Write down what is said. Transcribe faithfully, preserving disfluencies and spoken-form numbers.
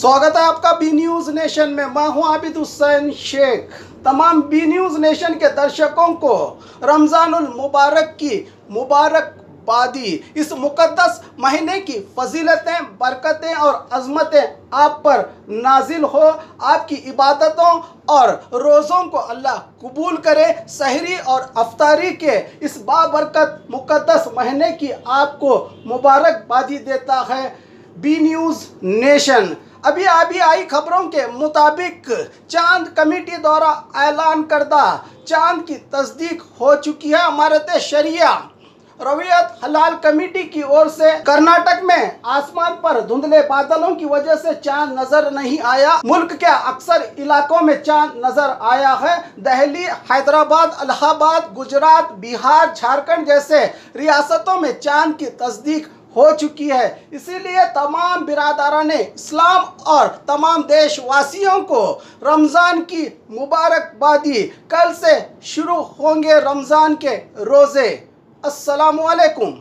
स्वागत है आपका बी न्यूज़ नेशन में। मैं हूँ आबिद हुसैन शेख। तमाम बी न्यूज़ नेशन के दर्शकों को रमजानुल मुबारक की मुबारकबादी। इस मुकद्दस महीने की फजीलतें, बरकतें और अजमतें आप पर नाजिल हो। आपकी इबादतों और रोज़ों को अल्लाह कबूल करे। सहरी और अफ्तारी के इस बाबरकत मुकद्दस महीने की आपको मुबारकबादी देता है बी न्यूज़ नेशन। अभी अभी आई खबरों के मुताबिक चांद कमेटी द्वारा ऐलान करदा चांद की तस्दीक हो चुकी है। इमारत शरीया रवियत हलाल कमेटी की ओर से कर्नाटक में आसमान पर धुंधले बादलों की वजह से चांद नजर नहीं आया। मुल्क के अक्सर इलाकों में चांद नजर आया है। दिल्ली, हैदराबाद, इलाहाबाद, गुजरात, बिहार, झारखंड जैसे रियासतों में चांद की तस्दीक हो चुकी है। इसीलिए तमाम बिरादराने इस्लाम और तमाम देशवासियों को रमज़ान की मुबारकबादी। कल से शुरू होंगे रमज़ान के रोज़े। अस्सलाम वालेकुम।